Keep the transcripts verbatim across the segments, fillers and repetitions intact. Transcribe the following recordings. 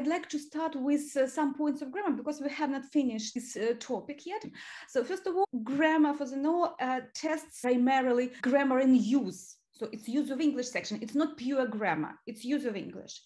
I'd like to start with uh, some points of grammar, because we have not finished this uh, topic yet. So first of all, grammar for Z N O uh, tests primarily grammar in use. So it's use of English section. It's not pure grammar, it's use of English.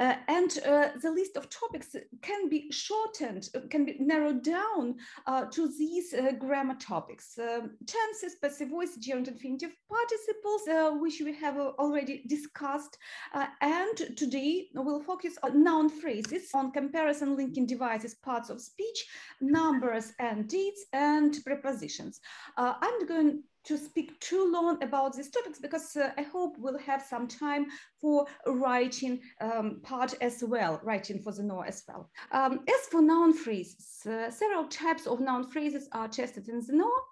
Uh, and uh, the list of topics can be shortened, can be narrowed down uh, to these uh, grammar topics. Um, tenses, passive voice, gerund, infinitive, participles, uh, which we have already discussed. Uh, and today we'll focus on noun phrases, on comparison linking devices, parts of speech, numbers and dates, and prepositions. Uh, I'm going to speak too long about these topics, because uh, I hope we'll have some time for writing um, part as well, writing for Z N O as well. Um, as for noun phrases, uh, several types of noun phrases are tested in Z N O.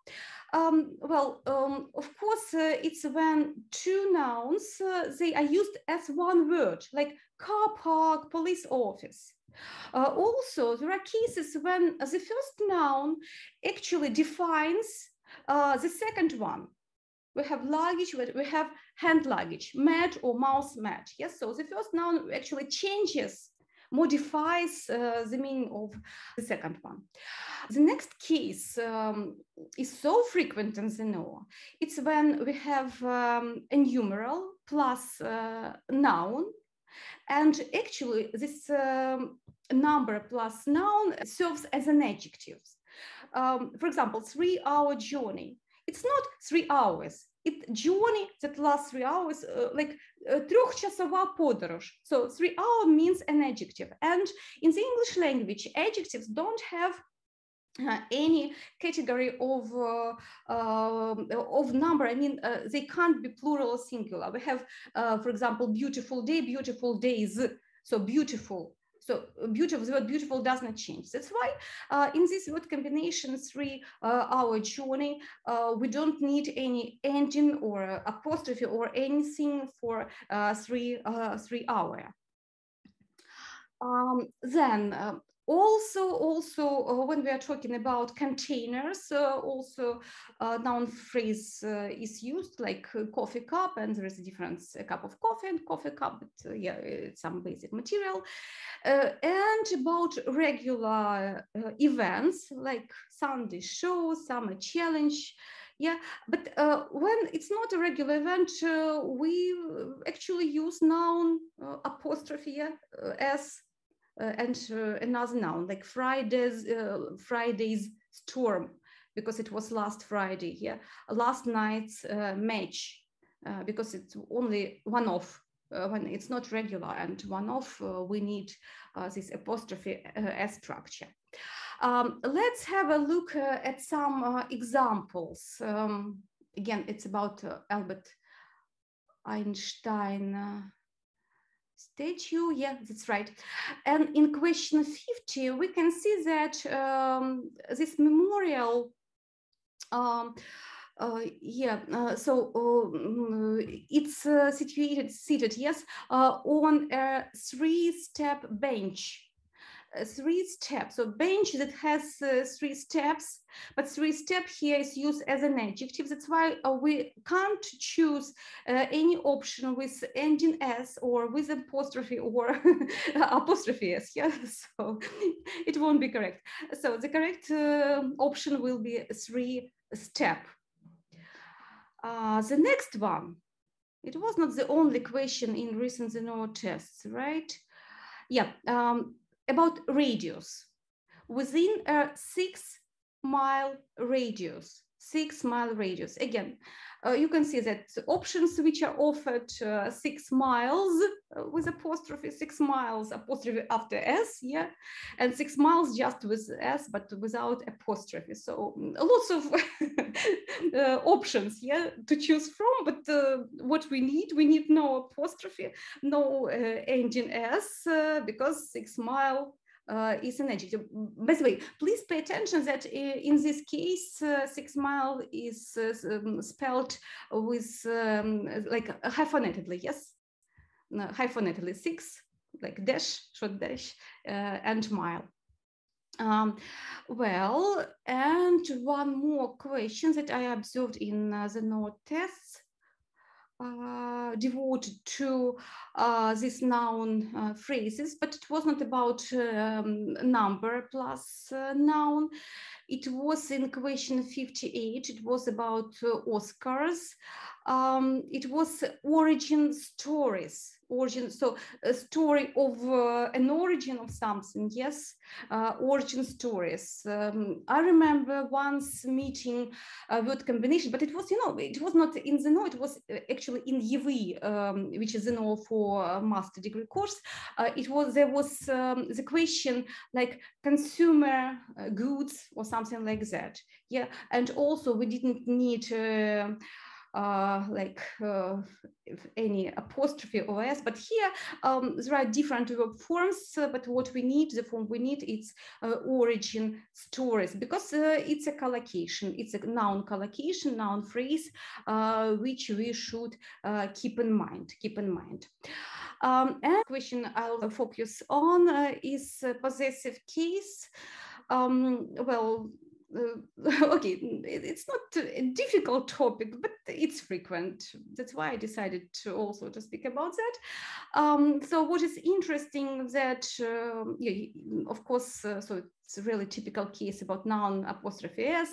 Um, well, um, of course, uh, it's when two nouns, uh, they are used as one word, like car park, police office. Uh, also, there are cases when the first noun actually defines Uh, the second one. We have luggage, we have hand luggage, mat or mouse mat. Yes, so the first noun actually changes, modifies uh, the meaning of the second one. The next case um, is so frequent in Z N O. It's when we have um, a numeral plus uh, noun, and actually this um, number plus noun serves as an adjective. Um, for example, three-hour journey. It's not three hours. It journey that lasts three hours, uh, like трьохчасова подорож. So three hour means an adjective. And in the English language, adjectives don't have uh, any category of uh, uh, of number. I mean, uh, they can't be plural or singular. We have, uh, for example, beautiful day, beautiful days. So beautiful. So beautiful, the word beautiful does not change. That's why uh, in this word combination, three uh, hour journey, uh, we don't need any ending or apostrophe or anything for uh, three, uh, three hour. Um, then uh, also, also uh, when we are talking about containers, uh, also uh, noun phrase uh, is used, like uh, coffee cup, and there is a difference, a cup of coffee and coffee cup, but uh, yeah, it's some basic material. Uh, and about regular uh, events, like Sunday show, summer challenge. Yeah, but uh, when it's not a regular event, uh, we actually use noun uh, apostrophe uh, as Uh, and uh, another noun, like Friday's uh, Friday's storm, because it was last Friday. Yeah, last night's uh, match, uh, because it's only one-off uh, when it's not regular and one-off. Uh, we need uh, this apostrophe uh, as structure. Um, let's have a look uh, at some uh, examples. Um, again, it's about uh, Albert Einstein. Uh, Statue, yeah, that's right. And in question fifty, we can see that um, this memorial, um, uh, yeah, uh, so uh, it's uh, situated, seated, yes, uh, on a three-step bench. A three steps, so bench that has uh, three steps, but three step here is used as an adjective. That's why uh, we can't choose uh, any option with ending s or with apostrophe or apostrophe s. Yeah, so it won't be correct. So the correct uh, option will be three step. Uh, the next one, it was not the only question in recent Z N O tests, right? Yeah. Um, about radius, within a six mile radius, six mile radius. Again, uh, you can see that the options which are offered uh, six miles uh, with apostrophe, six miles, apostrophe after S, yeah, and six miles just with S, but without apostrophe. So lots of uh, options, yeah, to choose from, but uh, what we need, we need no apostrophe, no uh, ending S, uh, because six mile Uh, is an adjective. By the way, please pay attention that uh, in this case, uh, six mile is uh, um, spelled with um, like hyphenatedly, yes? No, hyphenatedly, six, like dash, short dash, uh, and mile. Um, well, and one more question that I observed in uh, the Z N O tests. uh, devoted to uh, these noun uh, phrases, but it was not about um, number plus uh, noun. It was in question fifty-eight, it was about uh, Oscars. Um, it was origin stories, origin, so a story of uh, an origin of something, yes, uh, origin stories. Um, I remember once meeting a word combination, but it was, you know, it was not in Z N O, it was actually in ЄВІ, um, which is Z N O for a master degree course. Uh, it was, there was um, the question like consumer goods or something like that, yeah, and also we didn't need uh, Uh, like uh, if any apostrophe or s, but here um, there are different verb forms, uh, but what we need, the form we need, it's uh, origin stories, because uh, it's a collocation, it's a noun collocation, noun phrase, uh, which we should uh, keep in mind, keep in mind. Um, and question I'll focus on uh, is possessive case. Um, well, Uh, okay, it's not a difficult topic, but it's frequent. That's why I decided to also to speak about that. Um, so what is interesting that, uh, yeah, of course, uh, so it's a really typical case about noun apostrophe s,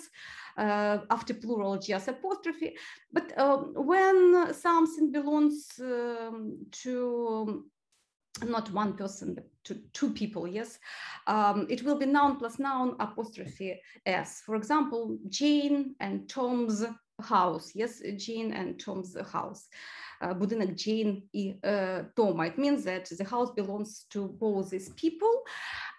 uh, after plural just apostrophe. But uh, when something belongs um, to not one person, but to two people, yes, um, it will be noun plus noun apostrophe s. For example, Jane and Tom's house, yes, Jane and Tom's house. Будинок Jane і Tom. It means that the house belongs to both these people.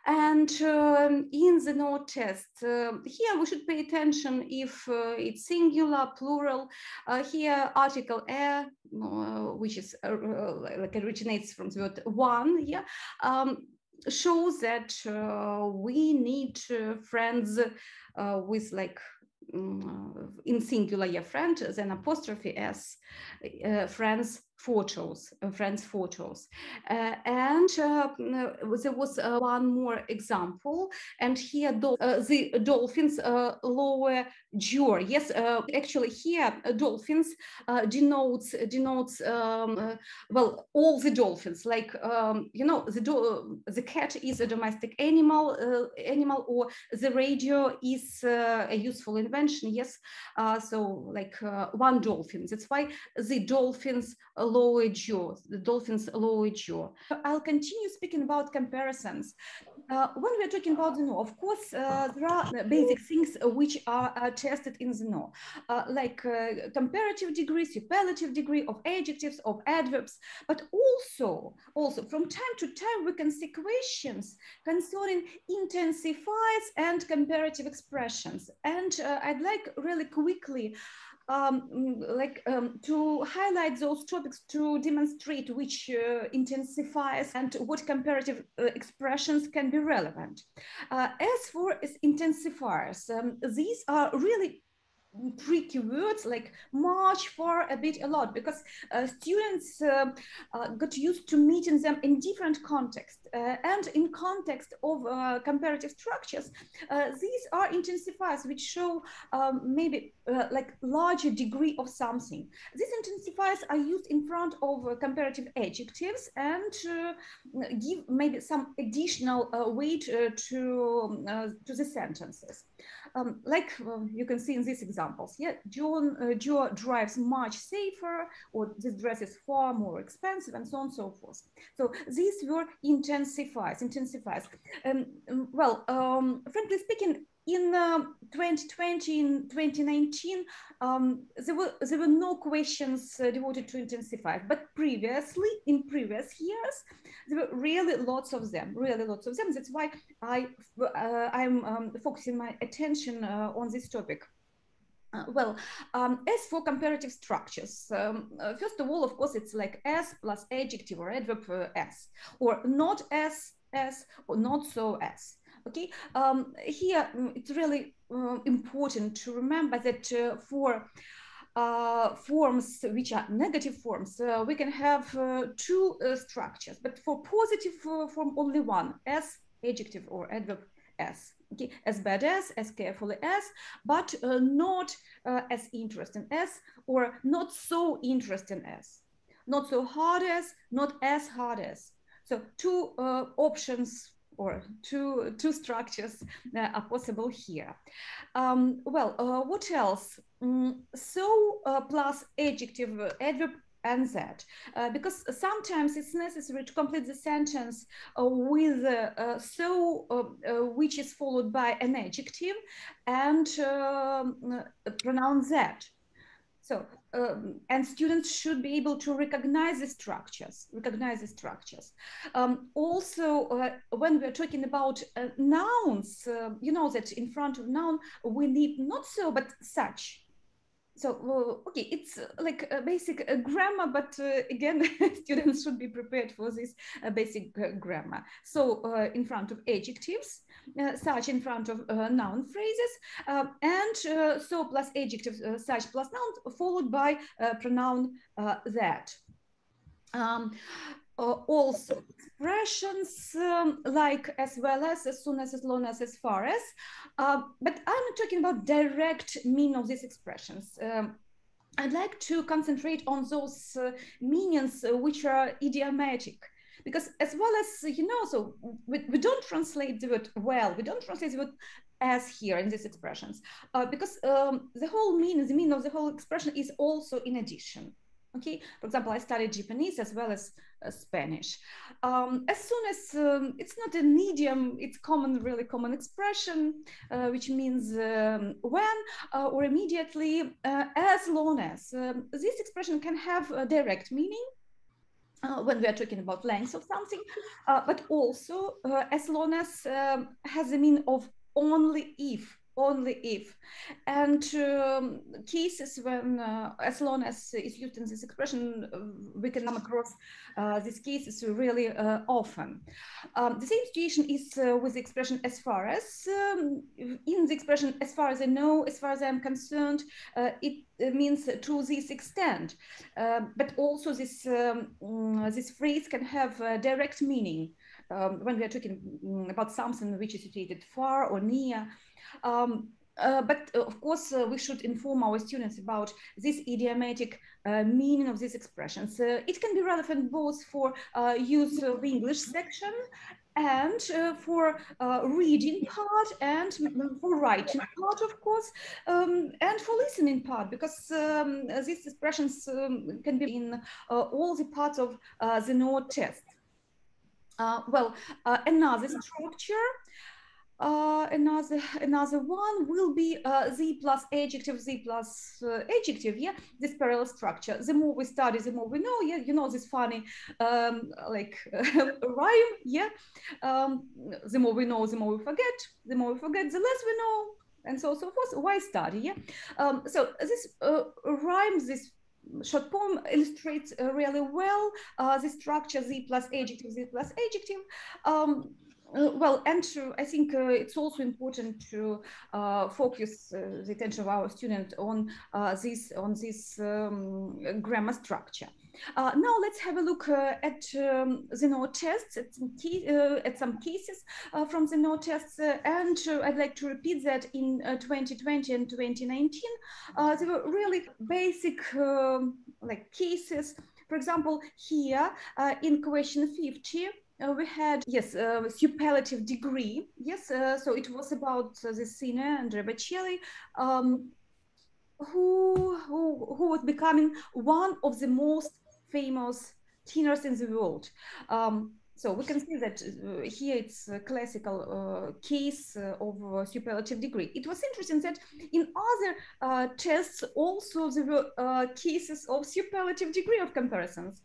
And uh, in the Z N O test, uh, here we should pay attention if uh, it's singular, plural. Uh, here, article "a," uh, which is uh, like originates from the word "one," yeah, um, shows that uh, we need uh, friends uh, with like. In singular, yeah, friend, then apostrophe s, uh, friends photos, uh, friends photos. Uh, and uh, there was uh, one more example, and here do uh, the dolphins uh, lower jaw. Yes, uh, actually here uh, dolphins uh, denotes denotes um, uh, well, all the dolphins. Like um, you know, the do the cat is a domestic animal, uh, animal, or the radio is uh, a useful invention. Yes, uh, so like uh, one dolphin. That's why the dolphins lower jaw. The dolphins lower jaw. I'll continue speaking about comparisons. Uh, when we're talking about Z N O, of course, uh, there are basic things which are uh, tested in Z N O, uh, like uh, comparative degree, superlative degree of adjectives, of adverbs. But also, also from time to time, we can see questions concerning intensifiers and comparative expressions. And uh, I'd like really quickly um, like um, to highlight those topics to demonstrate which uh, intensifiers and what comparative uh, expressions can be relevant. Uh, as for as intensifiers, um, these are really tricky words like much, far, a bit, a lot, because uh, students uh, uh, got used to meeting them in different contexts, uh, and in context of uh, comparative structures, uh, these are intensifiers which show um, maybe uh, like larger degree of something. These intensifiers are used in front of uh, comparative adjectives and uh, give maybe some additional uh, weight uh, to uh, to the sentences. Um, like uh, you can see in this example. Examples. Yeah, John, uh, Joe drives much safer, or this dress is far more expensive, and so on and so forth. So these were intensifiers. Intensifiers. Um, well, um, frankly speaking, in uh, twenty twenty, in twenty nineteen, um, there were there were no questions uh, devoted to intensifiers. But previously, in previous years, there were really lots of them. Really lots of them. That's why I uh, I'm um, focusing my attention uh, on this topic. Uh, well, um, as for comparative structures, um, uh, first of all, of course, it's like s plus adjective or adverb uh, s, or not s, s, or not so s. Okay, um, here it's really uh, important to remember that uh, for uh, forms which are negative forms, uh, we can have uh, two uh, structures, but for positive uh, form, only one, s, adjective or adverb as, as bad as, as carefully as, but uh, not uh, as interesting as, or not so interesting as, not so hard as, not as hard as. So two uh, options or two, two structures uh, are possible here. Um, well, uh, what else? Mm, so uh, plus adjective, uh, adverb, and that, uh, because sometimes it's necessary to complete the sentence uh, with uh, uh, so, uh, uh, which is followed by an adjective, and uh, uh, pronoun that. So, um, and students should be able to recognize the structures, recognize the structures. Um, also, uh, when we're talking about uh, nouns, uh, you know that in front of noun, we need not so, but such. So, okay, it's like a basic grammar, but uh, again, students should be prepared for this uh, basic uh, grammar. So, uh, in front of adjectives, uh, such in front of uh, noun phrases, uh, and uh, so plus adjectives, uh, such plus noun, followed by uh, pronoun uh, that. Um, Uh, also, expressions um, like as well as, as soon as, as long as, as far as, uh, but I'm not talking about direct meaning of these expressions. Um, I'd like to concentrate on those uh, meanings uh, which are idiomatic, because as well as, you know, so we, we don't translate the word well, we don't translate the word as here in these expressions, uh, because um, the whole meaning, the meaning of the whole expression is also in addition. Okay, for example, I studied Japanese as well as uh, Spanish. Um, as soon as um, it's not an idiom, it's common, really common expression, uh, which means um, when uh, or immediately, uh, as long as. Um, this expression can have a direct meaning uh, when we are talking about length of something, uh, but also uh, as long as um, has the meaning of only if. Only if, and um, cases when uh, as long as is used in this expression, uh, we can come across uh, these cases really uh, often. Um, the same situation is uh, with the expression as far as. Um, in the expression as far as I know, as far as I'm concerned, uh, it means to this extent, uh, but also this um, this phrase can have a direct meaning um, when we are talking about something which is situated far or near. Um, uh, but uh, of course, uh, we should inform our students about this idiomatic uh, meaning of these expressions. Uh, it can be relevant both for uh, use of the English section and uh, for uh, reading part, and for writing part, of course, um, and for listening part, because um, these expressions um, can be in uh, all the parts of uh, the Z N O test. Uh, well, uh, another structure. Uh, another another one will be uh, the plus adjective, the plus uh, adjective, yeah, this parallel structure. The more we study, the more we know, yeah, you know, this funny, um, like, rhyme, yeah. Um, the more we know, the more we forget, the more we forget, the less we know, and so, so forth. Why study, yeah? Um, so this uh, rhyme, this short poem illustrates uh, really well uh, the structure, the plus adjective, the plus adjective. Um, Uh, well, and uh, I think uh, it's also important to uh, focus uh, the attention of our student on uh, this on this um, grammar structure. Uh, now let's have a look uh, at um, the Z N O tests, at some, key, uh, at some cases uh, from the Z N O tests, uh, and uh, I'd like to repeat that in uh, twenty twenty and twenty nineteen, uh, there were really basic uh, like cases. For example, here uh, in question fifty. Uh, we had, yes, uh, superlative degree. Yes, uh, so it was about uh, the singer, Andrea Bocelli, um, who, who, who was becoming one of the most famous tenors in the world. Um, so we can see that uh, here it's a classical uh, case uh, of uh, superlative degree. It was interesting that in other uh, tests also there were uh, cases of superlative degree of comparisons.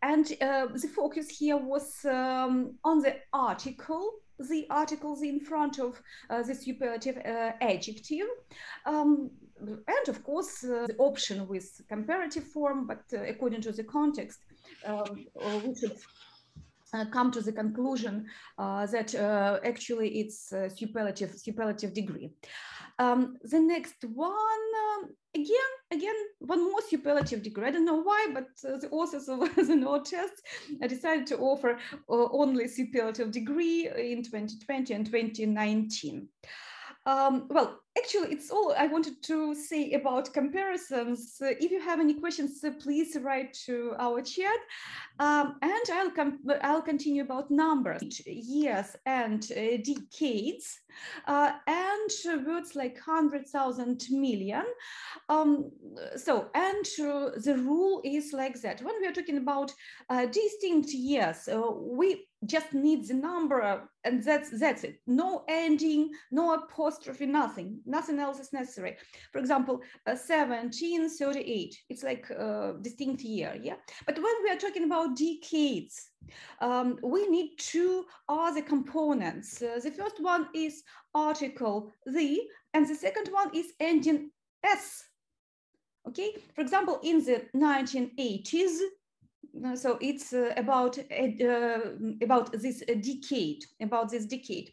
And uh, the focus here was um, on the article, the articles in front of uh, the superlative uh, adjective. Um, and of course, uh, the option with comparative form, but uh, according to the context, um, we should Uh, come to the conclusion uh, that uh, actually it's a superlative, superlative degree. Um, the next one, um, again, again, one more superlative degree. I don't know why, but uh, the authors of the Z N O tests decided to offer uh, only superlative degree in twenty twenty and twenty nineteen. Um, well, actually, it's all I wanted to say about comparisons. Uh, if you have any questions, uh, please write to our chat. Um, and I'll, I'll continue about numbers, years and uh, decades, uh, and words like one hundred thousand million. Um, so, and uh, the rule is like that. When we are talking about uh, distinct years, uh, we just need the number, and that's that's it. No ending, no apostrophe, nothing. Nothing else is necessary. For example, uh, seventeen thirty-eight. It's like a distinct year, yeah. But when we are talking about decades, um, we need two other components. Uh, the first one is article the, and the second one is ending s. Okay. For example, in the nineteen eighties. So it's uh, about uh, about this decade, about this decade.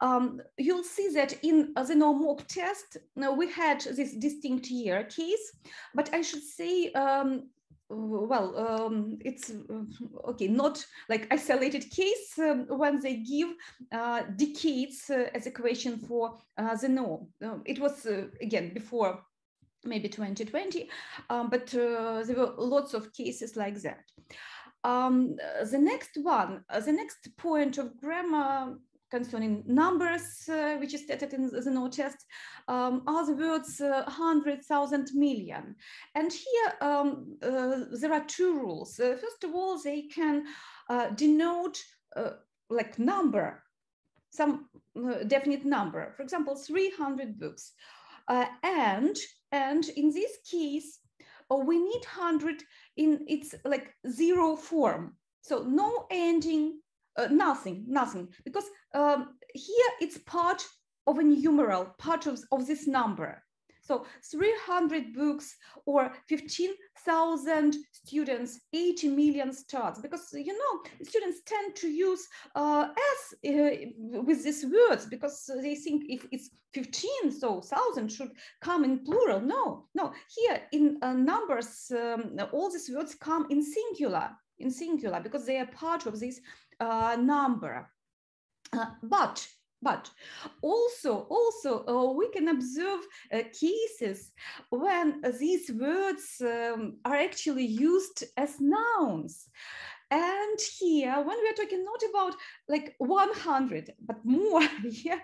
Um, you'll see that in the Z N O mock test, now we had this distinct year case, but I should say, um, well, um, it's okay, not like isolated case um, when they give uh, decades uh, as a question for uh, Z N O. Um, it was uh, again before. Maybe twenty twenty, um, but uh, there were lots of cases like that. Um, the next one, uh, the next point of grammar concerning numbers, uh, which is stated in the Z N O test, um, are the words uh, one hundred thousand million. And here um, uh, there are two rules. Uh, first of all, they can uh, denote uh, like number, some uh, definite number. For example, three hundred books. Uh, and and in this case, oh, we need one hundred in its like zero form, so no ending, uh, nothing, nothing, because um, here it's part of a numeral, part of, of this number. So three hundred books or fifteen thousand students, eighty million starts, because, you know, students tend to use uh, S uh, with these words because they think if it's fifteen, so thousand should come in plural. No, no, here in uh, numbers, um, all these words come in singular, in singular, because they are part of this uh, number. Uh, but But also, also uh, we can observe uh, cases when these words um, are actually used as nouns. And here, when we're talking not about like one hundred, but more, yeah,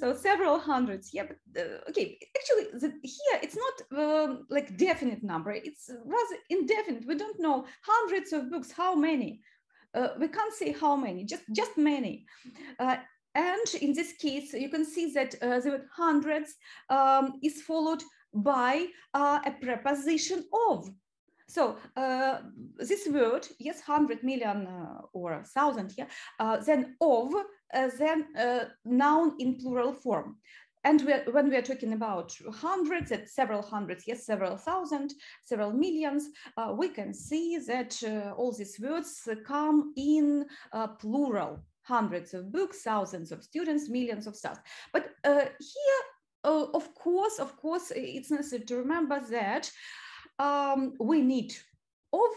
so several hundreds, yeah, but uh, okay, actually, the, here it's not um, like definite number, it's rather indefinite. We don't know hundreds of books, how many? Uh, we can't say how many, just, just many. Uh, And in this case, you can see that uh, the word hundreds um, is followed by uh, a preposition of. So uh, this word, yes, one hundred million uh, or one thousand, yeah, uh, then of, uh, then uh, noun in plural form. And we're, when we are talking about hundreds, at several hundreds, yes, several thousand, several millions, uh, we can see that uh, all these words come in uh, plural. Hundreds of books, thousands of students, millions of stars. But uh, here, uh, of course, of course, it's necessary to remember that um, we need of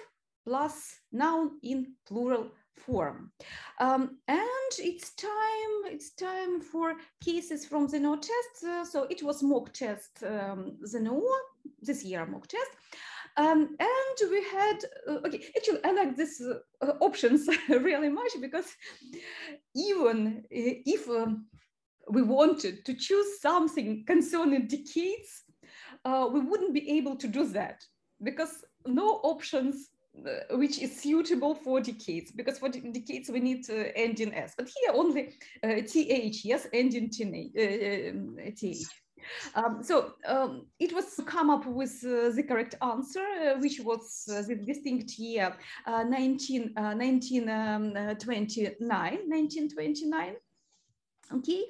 plus noun in plural form. Um, and it's time, it's time for cases from the Z N O test. Uh, so it was mock test um, Z N O, this year mock test. Um, and we had, uh, okay, actually, I like these uh, options really much, because even if um, we wanted to choose something concerning decades, uh, we wouldn't be able to do that, because no options uh, which is suitable for decades, because for decades we need uh, ending S, but here only uh, T H, yes, ending T H. Um, so um, it was to come up with uh, the correct answer, uh, which was uh, the distinct year uh, nineteen twenty-nine. Okay,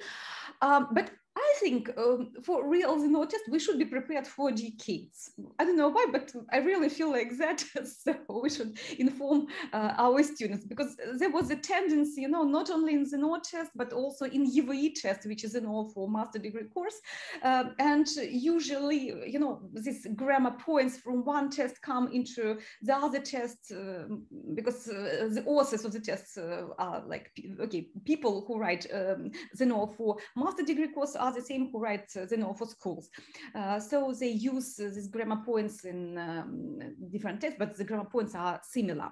um, but I think um, for real Z N O test, we should be prepared for decades. I don't know why, but I really feel like that. So we should inform uh, our students, because there was a tendency, you know, not only in Z N O test, but also in ЄВІ test, which is an all for master degree course. Uh, and usually, you know, these grammar points from one test come into the other test uh, because uh, the authors of the tests uh, are like, okay, people who write um, Z N O for master degree course are the same who write uh, Z N O for schools. Uh, so they use uh, these grammar points in um, different tests, but the grammar points are similar.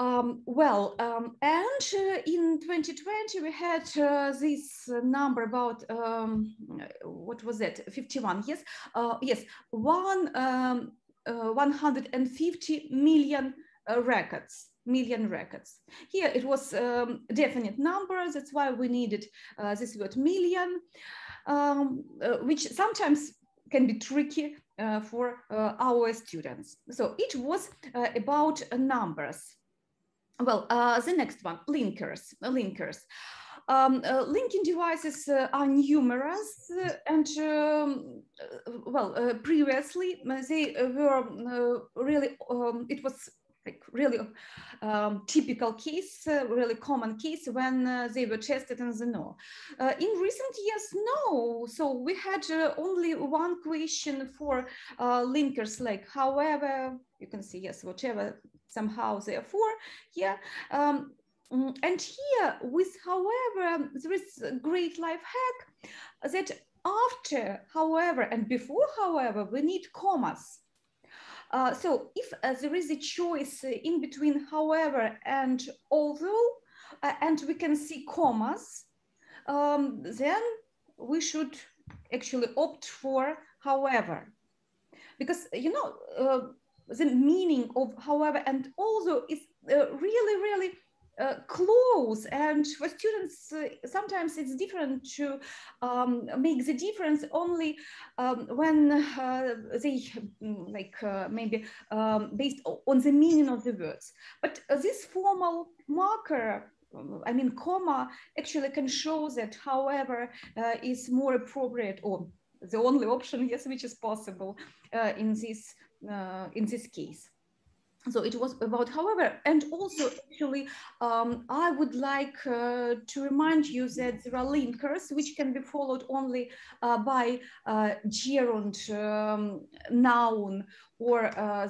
Um, well, um, and uh, in twenty twenty, we had uh, this number about, um, what was that, fifty-one, yes? Uh, yes, one, um, uh, one hundred fifty million uh, records. million records. Here it was um, definite numbers, that's why we needed uh, this word million, um, uh, which sometimes can be tricky uh, for uh, our students. So it was uh, about uh, numbers. Well, uh, the next one, linkers, uh, linkers. Um, uh, linking devices uh, are numerous, uh, and um, uh, well, uh, previously they were uh, really, um, it was like really um, typical case, uh, really common case when uh, they were tested in Z N O. Uh, in recent years, no. So we had uh, only one question for uh, linkers, like however, you can see, yes, whatever, somehow, therefore, yeah. Um, and here with however, there is a great life hack that after however and before however, we need commas. Uh, so if uh, there is a choice uh, in between however and although, uh, and we can see commas, um, then we should actually opt for however. Because, you know, uh, the meaning of however and although is uh, really, really uh, close. And for students, uh, sometimes it's different to um, make the difference only um, when uh, they like uh, maybe um, based on the meaning of the words. But uh, this formal marker, I mean, comma, actually can show that however uh, is more appropriate or the only option, yes, which is possible uh, in this uh, in this case. So it was about however, and also actually, um, I would like uh, to remind you that there are linkers which can be followed only uh, by uh, gerund, um, noun, or uh,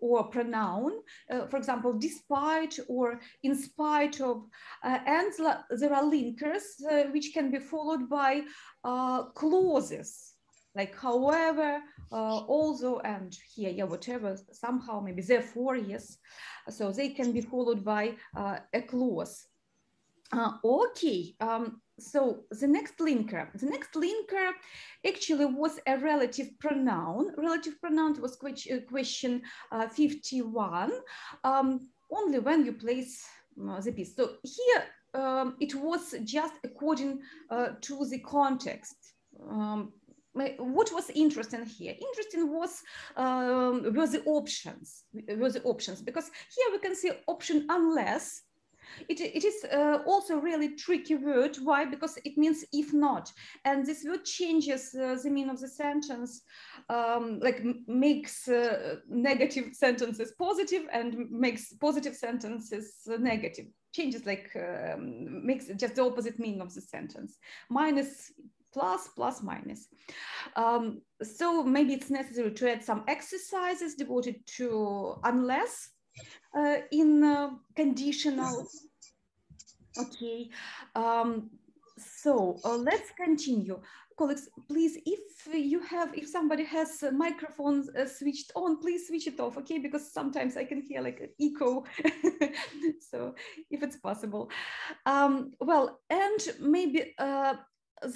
or pronoun. Uh, for example, despite or in spite of, uh, and there are linkers uh, which can be followed by uh, clauses. Like however, uh, although, and here, yeah, whatever, somehow, maybe therefore, yes. So they can be followed by uh, a clause. Uh, okay, um, so the next linker. The next linker actually was a relative pronoun. Relative pronoun was question uh, fifty-one, um, only when you place uh, the piece. So here, um, it was just according uh, to the context. Um, What was interesting here? Interesting was um, were the options. Were the options because here we can see option unless. It, it is uh, also really tricky word. Why? Because it means if not, and this word changes uh, the meaning of the sentence, um, like makes uh, negative sentences positive and makes positive sentences negative. Changes like um, makes just the opposite meaning of the sentence. Minus. Plus, plus, minus. Um, so maybe it's necessary to add some exercises devoted to unless uh, in uh, conditional. Okay, um, so uh, let's continue. Colleagues, please, if you have, if somebody has microphones uh, switched on, please switch it off, okay? Because sometimes I can hear like an echo. So if it's possible. Um, well, and maybe, uh,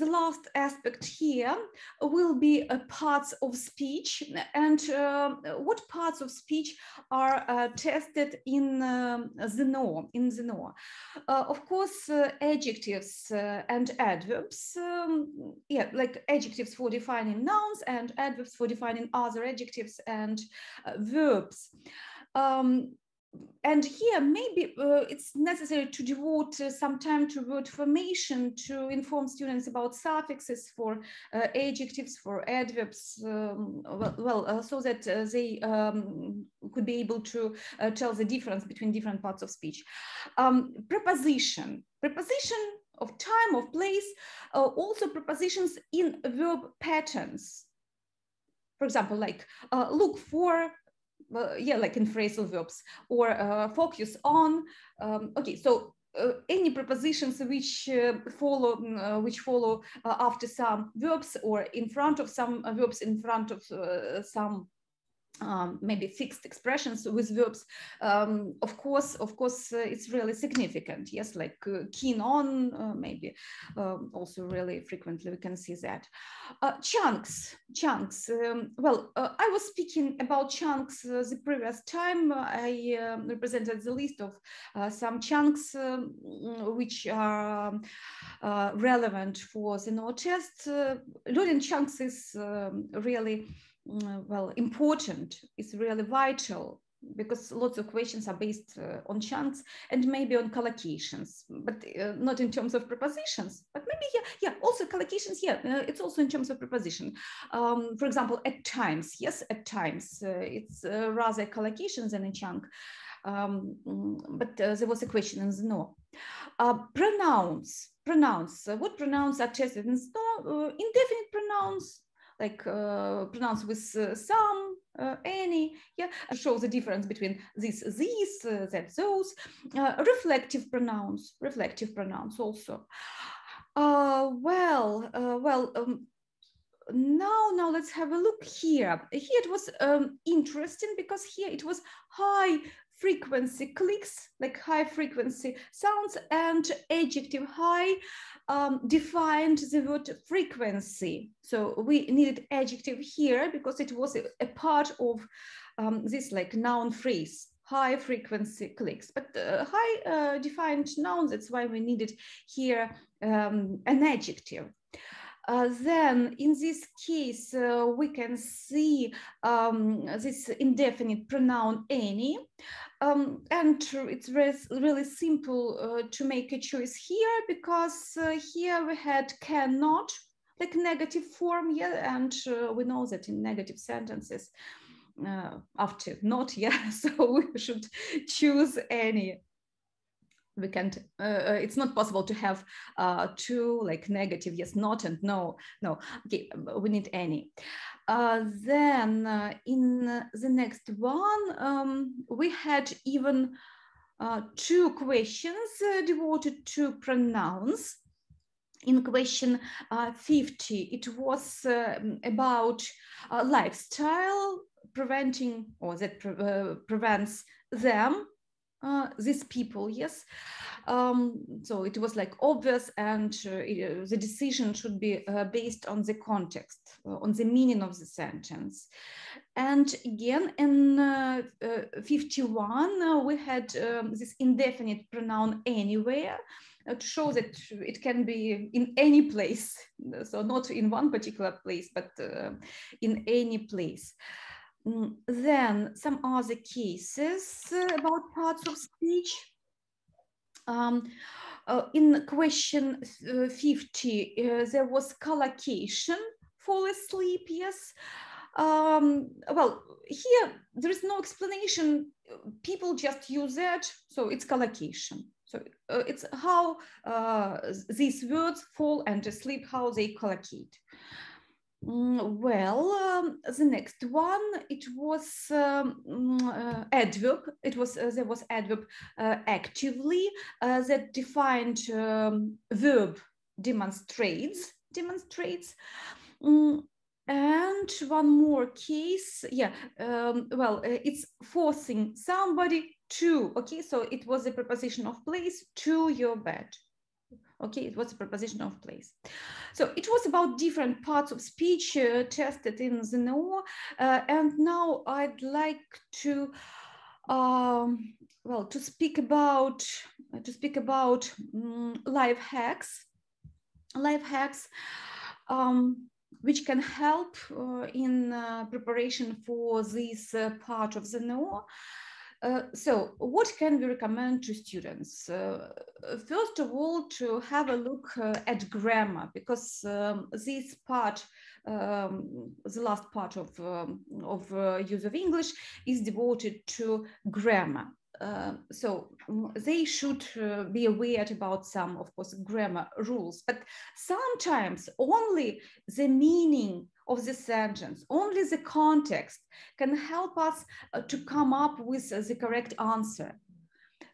the last aspect here will be uh, parts of speech and uh, what parts of speech are uh, tested in um, Z N O. In Z N O. Uh, of course, uh, adjectives uh, and adverbs, um, yeah, like adjectives for defining nouns and adverbs for defining other adjectives and uh, verbs. Um, And here, maybe uh, it's necessary to devote uh, some time to word formation, to inform students about suffixes for uh, adjectives, for adverbs, um, well, well uh, so that uh, they um, could be able to uh, tell the difference between different parts of speech. Um, preposition, preposition of time, of place, uh, also prepositions in verb patterns. For example, like uh, look for, well, yeah, like in phrasal verbs, or uh, focus on. Um, okay, so uh, any prepositions which uh, follow, uh, which follow uh, after some verbs, or in front of some uh, verbs, in front of uh, some um, maybe fixed expressions with verbs. Um, of course, of course, uh, it's really significant. Yes, like uh, keen on, uh, maybe um, also really frequently we can see that. Uh, chunks, chunks. Um, well, uh, I was speaking about chunks uh, the previous time. I uh, represented the list of uh, some chunks um, which are uh, relevant for the Z N O test. Uh, learning chunks is um, really, uh, well, important. It's really vital, because lots of questions are based uh, on chunks and maybe on collocations, but uh, not in terms of prepositions, but maybe, yeah, yeah also collocations, yeah, uh, it's also in terms of preposition. Um, for example, at times, yes, at times, uh, it's uh, rather a collocation than a chunk, um, but uh, there was a question in Z N O. Uh, pronouns, pronouns, uh, what pronouns are tested in Z N O? Uh, indefinite pronouns, like uh, pronouns with uh, some, uh, any, yeah, show the difference between this, these, uh, that, those. Uh, reflective pronouns, reflective pronouns also. Uh, well, uh, well, um, now, now let's have a look here. Here it was um, interesting, because here it was high frequency clicks, like high frequency sounds, and adjective high um, defined the word frequency. So we needed adjective here because it was a, a part of um, this like noun phrase, high frequency clicks, but uh, high uh, defined noun, that's why we needed here um, an adjective. Uh, then in this case, uh, we can see um, this indefinite pronoun any, um, and it's really simple uh, to make a choice here, because uh, here we had cannot, like negative form, yeah, and uh, we know that in negative sentences, uh, after not, yeah, so we should choose any. We can't, uh, it's not possible to have uh, two, like negative, yes, not, and no, no. Okay, we need any. Uh, then uh, in the next one, um, we had even uh, two questions uh, devoted to pronouns. In question uh, fifty, it was uh, about uh, lifestyle, preventing, or that pre uh, prevents them, Uh, these people, yes. Um, so it was like obvious, and uh, it, the decision should be uh, based on the context, uh, on the meaning of the sentence. And again, in uh, uh, fifty-one, uh, we had um, this indefinite pronoun anywhere, uh, to show that it can be in any place. So not in one particular place, but uh, in any place. Then some other cases uh, about parts of speech. Um, uh, in question uh, fifty, uh, there was collocation, fall asleep, yes. Um, well, here there is no explanation. People just use that, so it's collocation. So uh, it's how uh, these words fall and asleep, how they collocate. Well, um, the next one, it was um, uh, adverb. It was uh, there was adverb uh, actively uh, that defined um, verb demonstrates demonstrates, um, and one more case. Yeah, um, well, uh, it's forcing somebody to. Okay, so it was a preposition of place to your bed. Okay, it was a preposition of place. So it was about different parts of speech uh, tested in Z N O. Uh, and now I'd like to, um, well, to speak about, uh, to speak about um, life hacks, life hacks, um, which can help uh, in uh, preparation for this uh, part of Z N O. Uh, so what can we recommend to students? Uh, first of all, to have a look uh, at grammar, because um, this part, um, the last part of, um, of uh, Use of English is devoted to grammar. Uh, so they should uh, be aware about some, of course, grammar rules, but sometimes only the meaning of the sentence, only the context can help us uh, to come up with uh, the correct answer.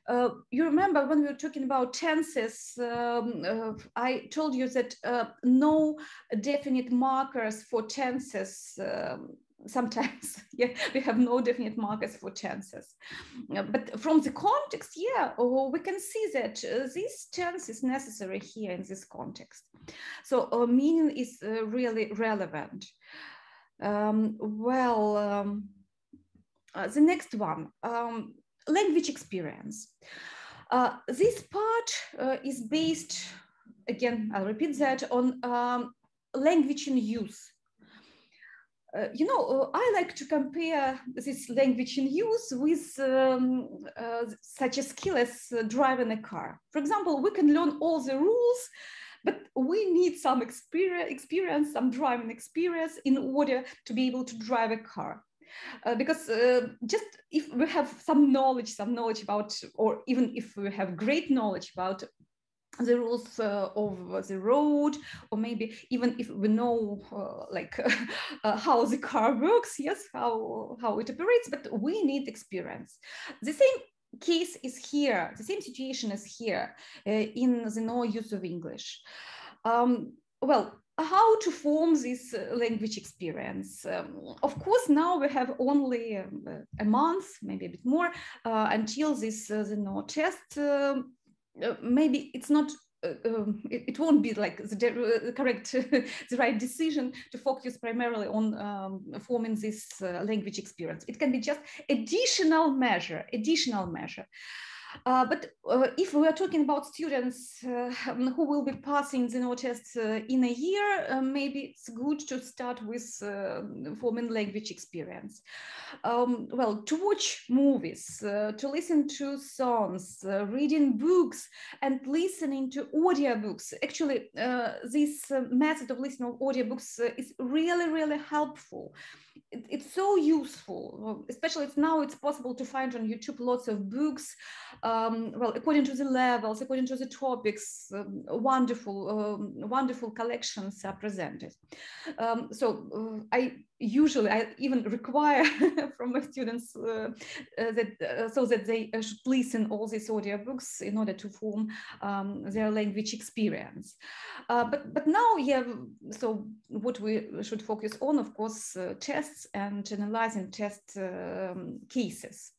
Uh, you remember when we were talking about tenses, um, uh, I told you that uh, no definite markers for tenses. Um, Sometimes, yeah, we have no definite markers for tenses. But from the context, yeah, oh, we can see that uh, this tense is necessary here in this context. So uh, meaning is uh, really relevant. Um, well, um, uh, the next one, um, language experience. Uh, this part uh, is based, again, I'll repeat that, on um, language in use. Uh, you know, uh, I like to compare this language in use with um, uh, such a skill as uh, driving a car. For example, we can learn all the rules, but we need some experience, experience some driving experience in order to be able to drive a car. Uh, because uh, just if we have some knowledge, some knowledge about, or even if we have great knowledge about the rules uh, of the road, or maybe even if we know uh, like uh, how the car works, yes, how, how it operates, but we need experience. The same case is here, the same situation is here uh, in the no use of English. Um, well, how to form this uh, language experience? Um, of course, now we have only um, a month, maybe a bit more, uh, until this uh, the no test. Uh, Uh, maybe it's not, uh, um, it, it won't be like the uh, correct, the right decision to focus primarily on um, forming this uh, language experience. It can be just additional measure, additional measure. Uh, but uh, if we are talking about students uh, who will be passing the Z N O test uh, in a year, uh, maybe it's good to start with uh, forming language experience. Um, well, to watch movies, uh, to listen to songs, uh, reading books, and listening to audiobooks. Actually, uh, this uh, method of listening to audiobooks uh, is really, really helpful. It, it's so useful, especially if now it's possible to find on YouTube lots of books. Um, well, according to the levels, according to the topics, um, wonderful, um, wonderful collections are presented. Um, so uh, I usually, I even require from my students uh, uh, that uh, so that they should listen all these audiobooks in order to form um, their language experience. Uh, but but now, yeah. So what we should focus on, of course, uh, tests and analyzing test uh, cases.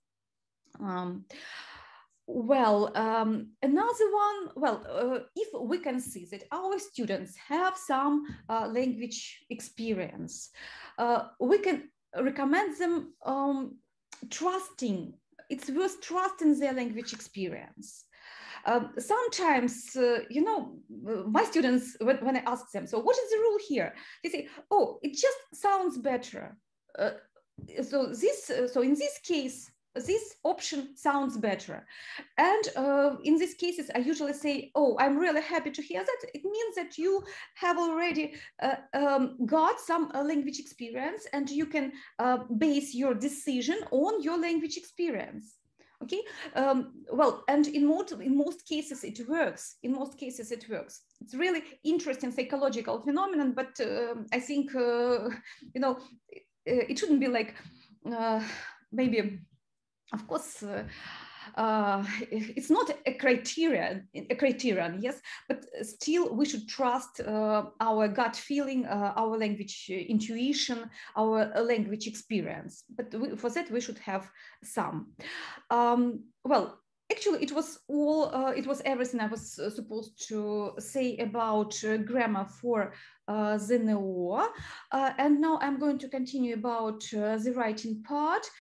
Um, Well, um, another one, well, uh, if we can see that our students have some uh, language experience, uh, we can recommend them um, trusting, it's worth trusting their language experience. Uh, sometimes, uh, you know, my students, when, when I ask them, so what is the rule here? They say, oh, it just sounds better. Uh, so this, uh, so in this case, this option sounds better. And uh, in these cases, I usually say, oh, I'm really happy to hear that. It means that you have already uh, um, got some uh, language experience, and you can uh, base your decision on your language experience. Okay, um, well, and in most, in most cases it works, in most cases it works. It's really interesting psychological phenomenon, but uh, I think, uh, you know, it, it shouldn't be like uh, maybe, of course, uh, uh, it's not a criterion, a criterion, yes, but still we should trust uh, our gut feeling, uh, our language intuition, our language experience. But we, for that, we should have some. Um, well, actually, it was all, uh, it was everything I was uh, supposed to say about uh, grammar for uh, Z N O. Uh, and now I'm going to continue about uh, the writing part.